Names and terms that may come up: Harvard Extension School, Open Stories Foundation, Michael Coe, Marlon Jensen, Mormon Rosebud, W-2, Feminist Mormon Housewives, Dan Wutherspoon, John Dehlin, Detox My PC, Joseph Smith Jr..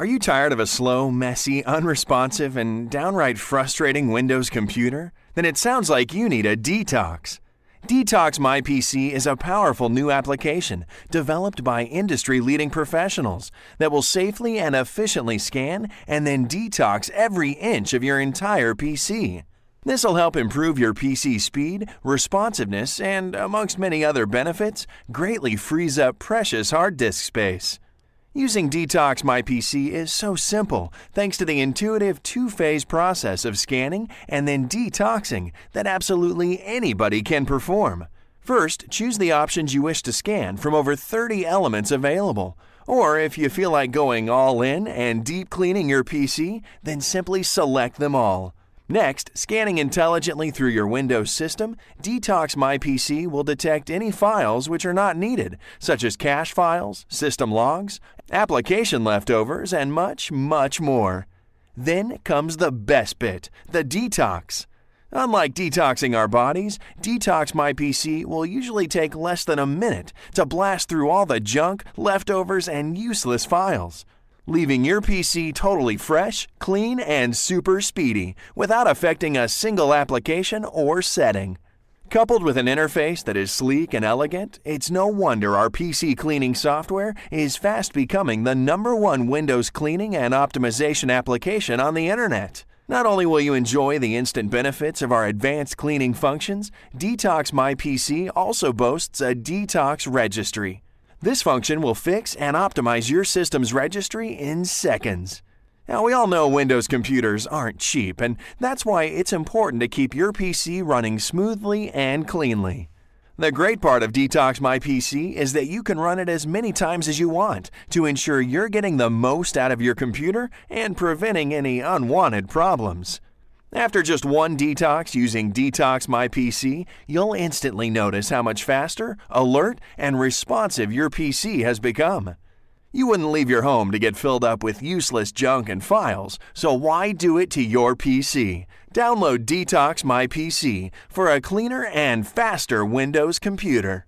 Are you tired of a slow, messy, unresponsive, and downright frustrating Windows computer? Then it sounds like you need a detox. Detox My PC is a powerful new application developed by industry-leading professionals that will safely and efficiently scan and then detox every inch of your entire PC. This will help improve your PC speed, responsiveness, and, amongst many other benefits, greatly frees up precious hard disk space. Using Detox My PC is so simple thanks to the intuitive two-phase process of scanning and then detoxing that absolutely anybody can perform. First, choose the options you wish to scan from over 30 elements available. Or if you feel like going all in and deep cleaning your PC, then simply select them all. Next, scanning intelligently through your Windows system, Detox My PC will detect any files which are not needed, such as cache files, system logs, application leftovers, and much, much more. Then comes the best bit, the detox. Unlike detoxing our bodies, Detox My PC will usually take less than a minute to blast through all the junk, leftovers, and useless files, leaving your PC totally fresh, clean, and super speedy without affecting a single application or setting. Coupled with an interface that is sleek and elegant, it's no wonder our PC cleaning software is fast becoming the #1 Windows cleaning and optimization application on the internet. Not only will you enjoy the instant benefits of our advanced cleaning functions, Detox My PC also boasts a detox registry. This function will fix and optimize your system's registry in seconds. Now, we all know Windows computers aren't cheap, and that's why it's important to keep your PC running smoothly and cleanly. The great part of Detox My PC is that you can run it as many times as you want to ensure you're getting the most out of your computer and preventing any unwanted problems. After just one detox using Detox My PC, you'll instantly notice how much faster, alert, and responsive your PC has become. You wouldn't leave your home to get filled up with useless junk and files, so why do it to your PC? Download Detox My PC for a cleaner and faster Windows computer.